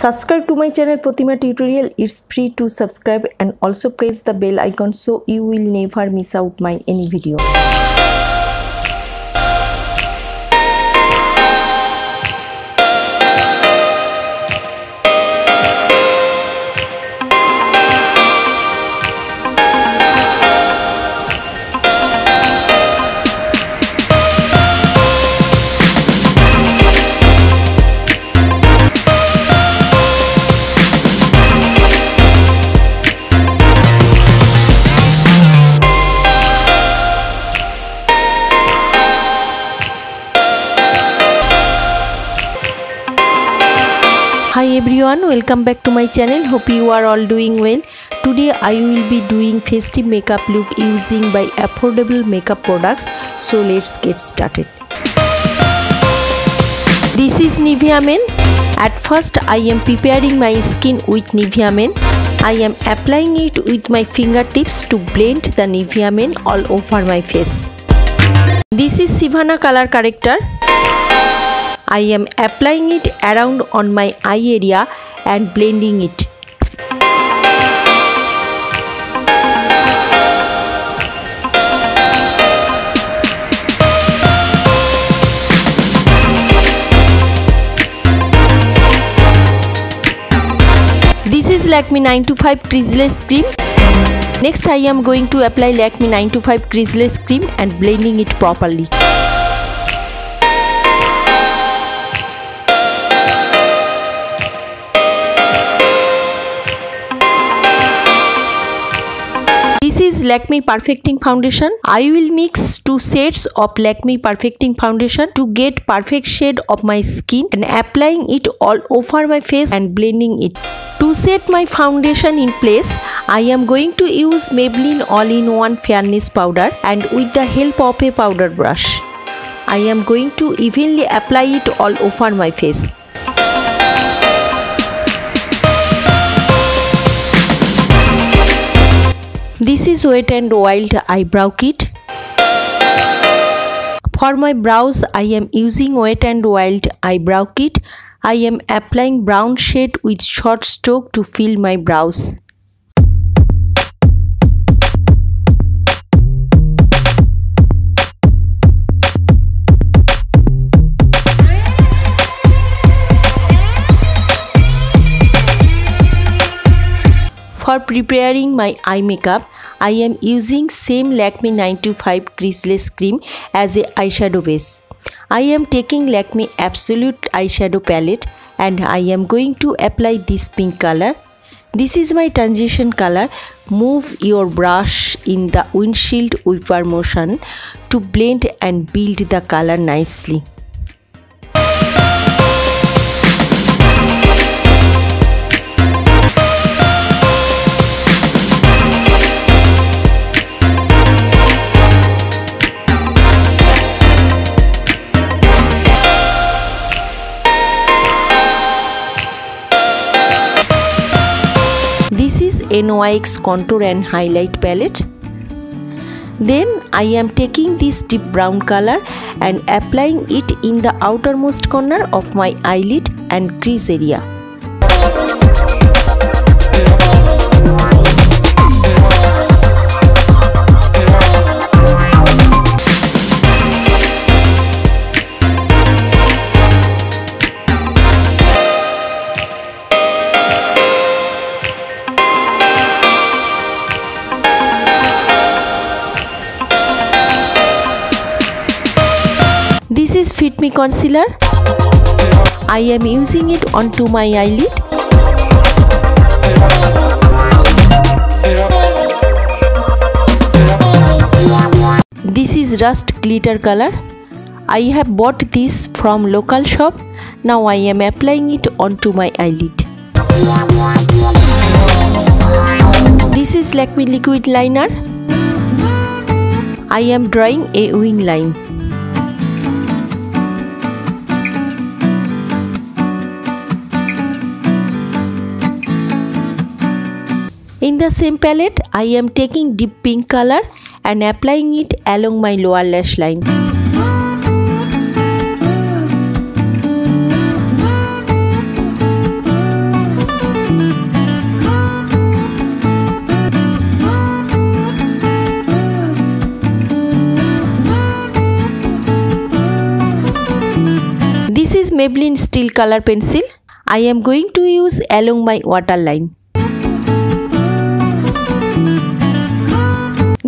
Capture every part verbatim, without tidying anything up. Subscribe to my channel Pratima Tutorial. It's free to subscribe and also press the bell icon so you will never miss out my any video. Hi everyone, welcome back to my channel. Hope you are all doing well. Today I will be doing festive makeup look using by affordable makeup products. So let's get started. This is Nivea Men. At first I am preparing my skin with Nivea Men. I am applying it with my fingertips to blend the Nivea Men all over my face. This is Sivana color corrector. I am applying it around on my eye area and blending it. This is Lakmé nine to five Creaseless Cream. Next I am going to apply Lakmé nine to five Creaseless Cream and blending it properly. This is Lakme Perfecting foundation. I will mix two sets of Lakme Perfecting foundation to get perfect shade of my skin and applying it all over my face and blending it. To set my foundation in place, I am going to use Maybelline All-in-One Fairness Powder and with the help of a powder brush. I am going to evenly apply it all over my face. This is Wet and Wild Eyebrow Kit. For my brows, I am using Wet and Wild Eyebrow Kit. I am applying brown shade with short stroke to fill my brows. For preparing my eye makeup, I am using same Lakme nine to five Creaseless Cream as a eyeshadow base. I am taking Lakme Absolute Eyeshadow Palette and I am going to apply this pink color. This is my transition color. Move your brush in the windshield wiper motion to blend and build the color nicely. This is N Y X Contour and Highlight palette. Then I am taking this deep brown color and applying it in the outermost corner of my eyelid and crease area. This is Fit Me Concealer. I am using it onto my eyelid. This is Rust Glitter color. I have bought this from local shop. Now I am applying it onto my eyelid. This is Lakme liquid liner. I am drawing a wing line. In the same palette, I am taking deep pink color and applying it along my lower lash line. Maybelline Steel Color Pencil. I am going to use along my waterline.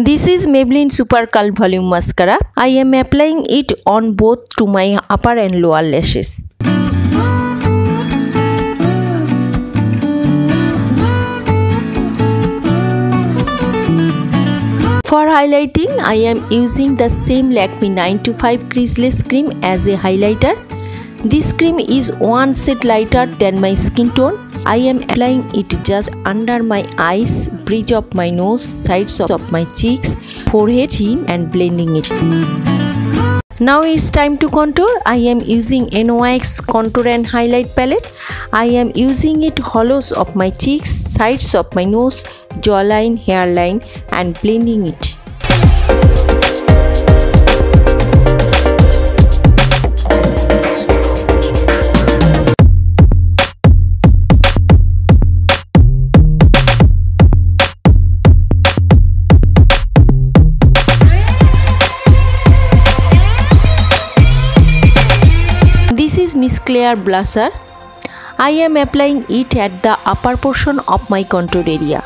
This is Maybelline Super Curl Volume Mascara. I am applying it on both to my upper and lower lashes. For highlighting, I am using the same Lakmé nine to five Creaseless Cream as a highlighter. This cream is one shade lighter than my skin tone. I am applying it just under my eyes, bridge of my nose, sides of my cheeks, forehead, chin, and blending it. Now it's time to contour. I am using N Y X Contour and Highlight palette. I am using it hollows of my cheeks, sides of my nose, jawline, hairline, and blending it. This is Missclaire blusher. I am applying it at the upper portion of my contour area.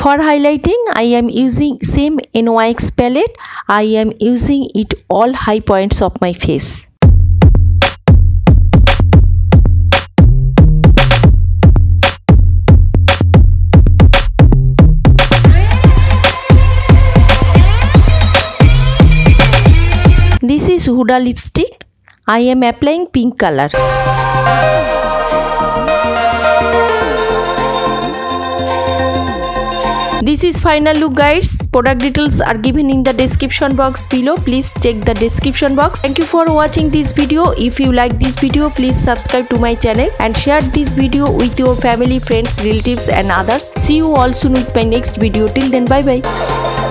For highlighting, I am using same N Y X palette. I am using it all high points of my face. This is Huda lipstick. I am applying pink color. This is final look, guys. Product details are given in the description box below. Please check the description box. Thank you for watching this video. If you like this video, please subscribe to my channel and share this video with your family, friends, relatives, and others. See you all soon with my next video. Till then, bye bye.